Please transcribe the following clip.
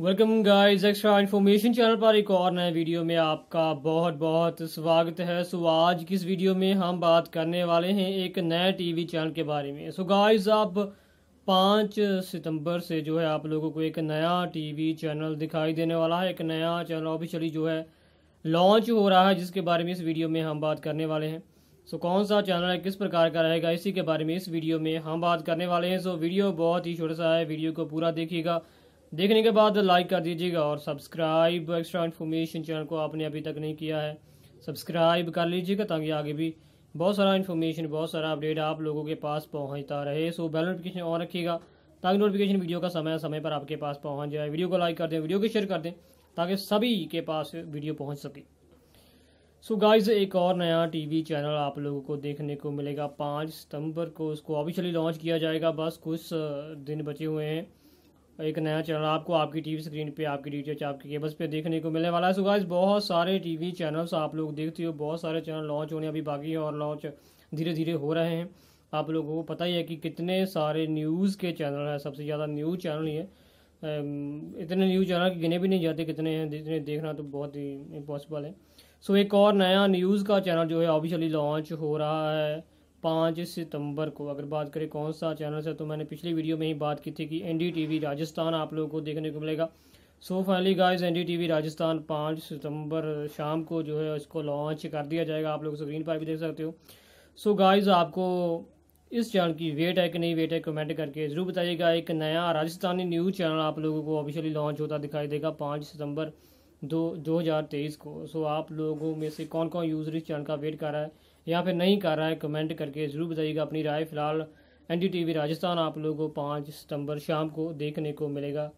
Welcome guys, extra information channel पर एक और नए वीडियो में आपका बहुत बहुत स्वागत है। सो आज की इस वीडियो में हम बात करने वाले हैं एक नए टीवी चैनल के बारे में। सो गाइस, आप 5 सितंबर से जो है आप लोगों को एक नया टीवी चैनल दिखाई देने वाला है। एक नया चैनल ऑफिशियली जो है लॉन्च हो रहा है, जिसके बारे में इस वीडियो में हम बात करने वाले हैं। सो कौन सा चैनल है, किस प्रकार का रहेगा, इसी के बारे में इस वीडियो में हम बात करने वाले हैं। सो वीडियो बहुत ही छोटा सा है, वीडियो को पूरा देखिएगा। देखने के बाद लाइक कर दीजिएगा और सब्सक्राइब एक्स्ट्रा इंफॉर्मेशन चैनल को आपने अभी तक नहीं किया है सब्सक्राइब कर लीजिएगा, ताकि आगे भी बहुत सारा इन्फॉर्मेशन, बहुत सारा अपडेट आप लोगों के पास पहुंचता रहे। सो बेल नोटिफिकेशन ऑन रखिएगा, ताकि नोटिफिकेशन वीडियो का समय पर आपके पास पहुँच जाए। वीडियो को लाइक कर दें, वीडियो को शेयर कर दें, ताकि सभी के पास वीडियो पहुँच सके। सो गाइज, एक और नया टीवी चैनल आप लोगों को देखने को मिलेगा। 5 सितंबर को उसको ऑफिशियली लॉन्च किया जाएगा। बस कुछ दिन बचे हुए हैं। एक नया चैनल आपको आपकी टीवी स्क्रीन पे, आपकी डीटीएच, आपके केबल्स पे देखने को मिलने वाला है। सो गाइस, बहुत सारे टीवी चैनल्स आप लोग देखते हो, बहुत सारे चैनल लॉन्च होने अभी बाकी हैं और लॉन्च धीरे धीरे हो रहे हैं। आप लोगों को पता ही है कि कितने सारे न्यूज़ के चैनल हैं। सबसे ज़्यादा न्यूज़ चैनल ही है, इतने न्यूज़ चैनल कि गिने भी नहीं जाते कितने हैं। जितने देखना तो बहुत ही इम्पॉसिबल है। सो एक और नया न्यूज़ का चैनल जो है ऑफिशियली लॉन्च हो रहा है 5 सितंबर को। अगर बात करें कौन सा चैनल है, तो मैंने पिछली वीडियो में ही बात की थी कि NDTV राजस्थान आप लोगों को देखने को मिलेगा। So finally guys, NDTV Rajasthan 5 सितंबर शाम को जो है इसको लॉन्च कर दिया जाएगा। आप लोग स्क्रीन पर भी देख सकते हो। सो गाइस, आपको इस चैनल की वेट है कि नहीं वेट है, कमेंट करके ज़रूर बताइएगा। एक नया राजस्थानी न्यूज़ चैनल आप लोगों को ऑफिशियली लॉन्च होता दिखाई देगा 5 सितंबर 2023 को। सो आप लोगों में से कौन कौन यूज़र इस चैनल का वेट कर रहा है या फिर नहीं कर रहा है, कमेंट करके ज़रूर बताइएगा अपनी राय। फिलहाल NDTV राजस्थान आप लोगों को 5 सितंबर शाम को देखने को मिलेगा।